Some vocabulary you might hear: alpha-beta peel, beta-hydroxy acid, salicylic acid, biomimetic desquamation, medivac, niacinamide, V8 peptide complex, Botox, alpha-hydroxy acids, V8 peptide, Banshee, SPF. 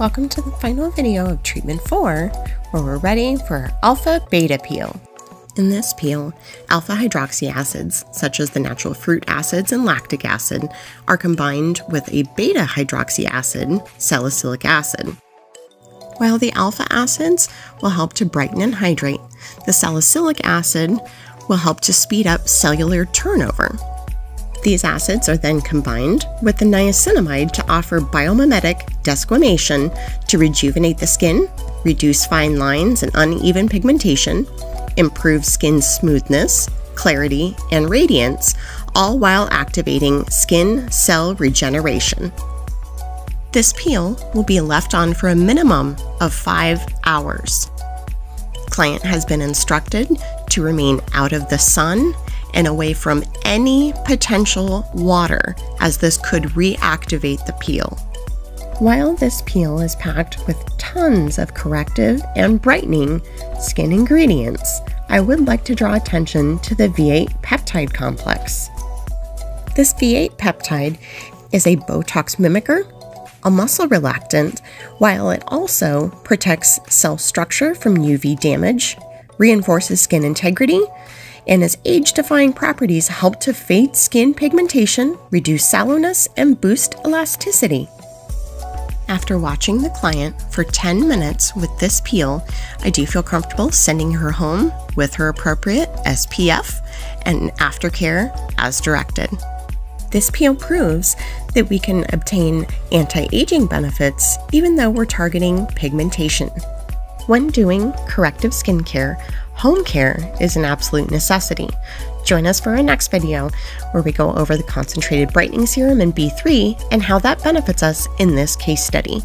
Welcome to the final video of treatment 4, where we're ready for our alpha-beta peel. In this peel, alpha-hydroxy acids, such as the natural fruit acids and lactic acid, are combined with a beta-hydroxy acid, salicylic acid. While the alpha acids will help to brighten and hydrate, the salicylic acid will help to speed up cellular turnover. These acids are then combined with the niacinamide to offer biomimetic desquamation to rejuvenate the skin, reduce fine lines and uneven pigmentation, improve skin smoothness, clarity, and radiance, all while activating skin cell regeneration. This peel will be left on for a minimum of 5 hours. Client has been instructed to remain out of the sun and away from any potential water, as this could reactivate the peel. While this peel is packed with tons of corrective and brightening skin ingredients, I would like to draw attention to the V8 peptide complex. This V8 peptide is a Botox mimicker, a muscle relaxant, while it also protects cell structure from UV damage, reinforces skin integrity, and its age-defying properties help to fade skin pigmentation, reduce sallowness, and boost elasticity. After watching the client for 10 minutes with this peel, I do feel comfortable sending her home with her appropriate SPF and aftercare as directed. This peel proves that we can obtain anti-aging benefits even though we're targeting pigmentation. When doing corrective skincare, home care is an absolute necessity. Join us for our next video where we go over the concentrated brightening serum in B3 and how that benefits us in this case study.